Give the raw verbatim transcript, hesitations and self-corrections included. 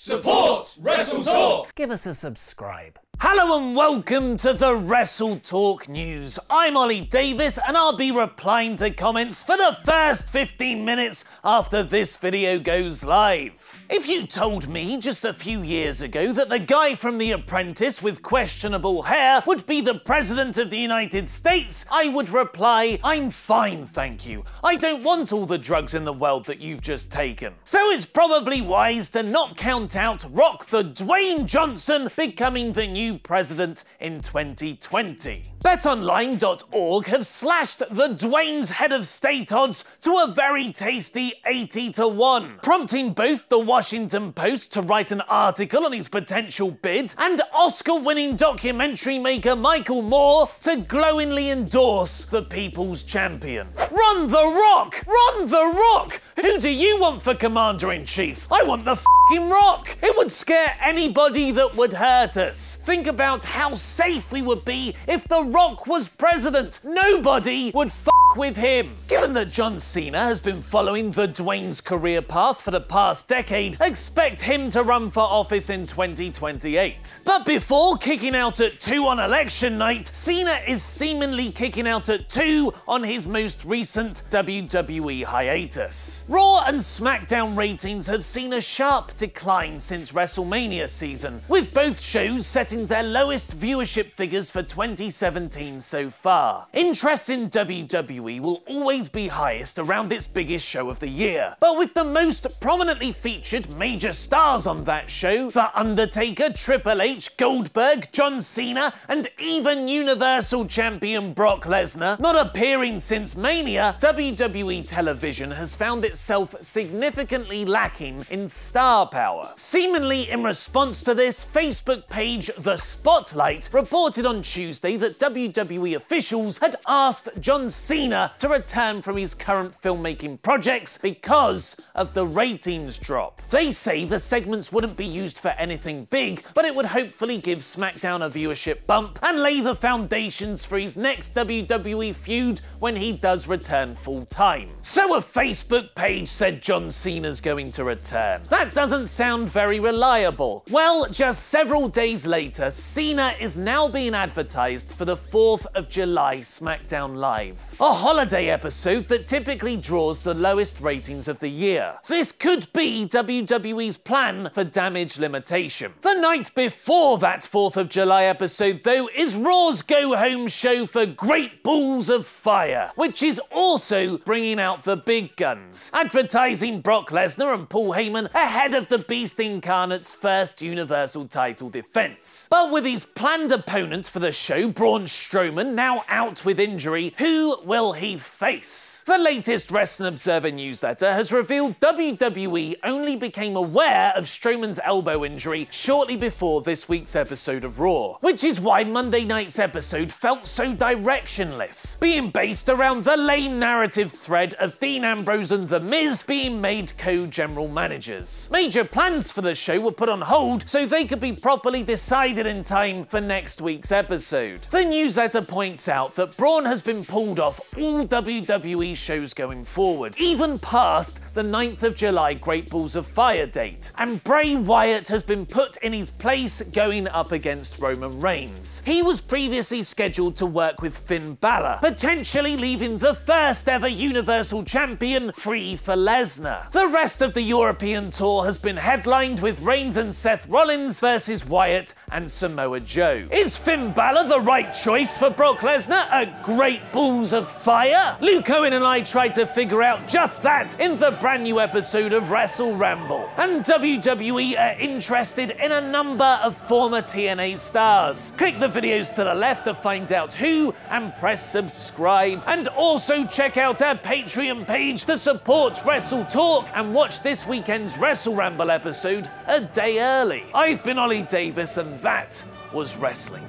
Support WrestleTalk! Give us a subscribe. Hello and welcome to the WrestleTalk News. I'm Ollie Davis and I'll be replying to comments for the first fifteen minutes after this video goes live. If you told me just a few years ago that the guy from The Apprentice with questionable hair would be the President of the United States, I would reply, I'm fine, thank you. I don't want all the drugs in the world that you've just taken. So it's probably wise to not count out Rock the Dwayne Johnson becoming the new president in twenty twenty. Bet Online dot org have slashed the Dwayne's head of state odds to a very tasty eighty to one, prompting both The Washington Post to write an article on his potential bid and Oscar-winning documentary maker Michael Moore to glowingly endorse the people's champion. Run the Rock! Run the Rock! Who do you want for commander-in-chief? I want the f***ing Rock! It would scare anybody that would hurt us. Think about how safe we would be if The Rock was president. Nobody would f with him. Given that John Cena has been following the Dwayne's career path for the past decade, expect him to run for office in twenty twenty-eight. But before kicking out at two on election night, Cena is seemingly kicking out at two on his most recent W W E hiatus. Raw and SmackDown ratings have seen a sharp decline since WrestleMania season, with both shows setting their lowest viewership figures for twenty seventeen so far. Interest in W W E will always be highest around its biggest show of the year, but with the most prominently featured major stars on that show, The Undertaker, Triple H, Goldberg, John Cena, and even Universal Champion Brock Lesnar not appearing since Mania, W W E television has found itself significantly lacking in star power. Seemingly in response to this, Facebook page The Spotlight reported on Tuesday that W W E officials had asked John Cena to return from his current filmmaking projects because of the ratings drop. They say the segments wouldn't be used for anything big, but it would hopefully give SmackDown a viewership bump and lay the foundations for his next W W E feud when he does return full time. So a Facebook page said John Cena's going to return. That doesn't sound very reliable. Well, just several days later, Cena is now being advertised for the fourth of July SmackDown Live, a holiday episode that typically draws the lowest ratings of the year. This could be W W E's plan for damage limitation. The night before that fourth of July episode, though, is Raw's go-home show for Great Balls of Fire, which is also bringing out the big guns, advertising Brock Lesnar and Paul Heyman ahead of the Beast Incarnate's first Universal title defense. But with his planned opponent for the show, Braun Strowman, now out with injury, who will he face? The latest Wrestling Observer Newsletter has revealed W W E only became aware of Strowman's elbow injury shortly before this week's episode of Raw, which is why Monday night's episode felt so directionless, being based around the lame narrative thread of Dean Ambrose and The Miz being made co-general managers. Major plans for the show were put on hold so they could be properly decided decided in time for next week's episode. The newsletter points out that Braun has been pulled off all W W E shows going forward, even past the ninth of July Great Balls of Fire date, and Bray Wyatt has been put in his place going up against Roman Reigns. He was previously scheduled to work with Finn Balor, potentially leaving the first ever Universal Champion free for Lesnar. The rest of the European tour has been headlined with Reigns and Seth Rollins versus Wyatt and Samoa Joe. Is Finn Balor the right choice for Brock Lesnar at Great Balls of Fire? Luke Owen and I tried to figure out just that in the brand new episode of WrestleRamble. And W W E are interested in a number of former T N A stars. Click the videos to the left to find out who and press subscribe. And also check out our Patreon page to support WrestleTalk and watch this weekend's WrestleRamble episode a day early. I've been Ollie Davis, and that was wrestling.